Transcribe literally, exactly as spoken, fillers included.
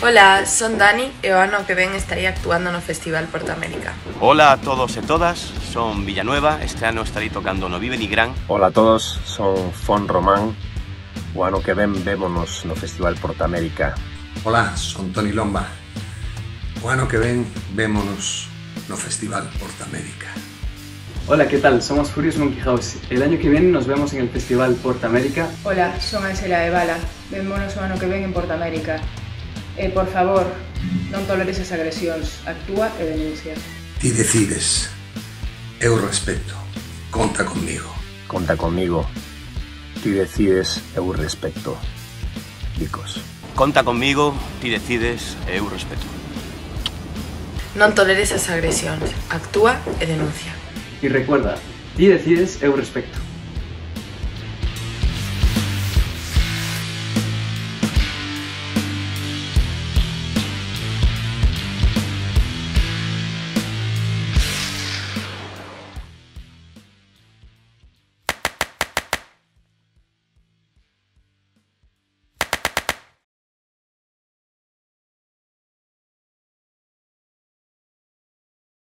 Hola, son Dani e o ano que ven estarei actuando no Festival Portamérica. Hola a todos e todas, son Villanueva, este ano estarei tocando No Vive ni Gran. Hola a todos, son Fon Román, o ano que ven vémonos no Festival Portamérica. Hola, son Toni Lomba, o ano que ven vémonos no Festival Portamérica. Hola, ¿qué tal? Somos Furious Monkey House. El año que viene nos vemos en el Festival Portamérica. Hola, son Ansela de Bala. Vémonos o ano que ven en Portamérica. Eh, por favor, no toleres esas agresiones. Actúa y denuncia. Ti decides. Eu respeto. Conta conmigo. Conta conmigo. Ti decides. Eu respeto. Dicos. Conta conmigo. Ti decides. Eu respeto. No toleres esas agresiones. Actúa y denuncia. Y recuerda, ti decides, eu respecto.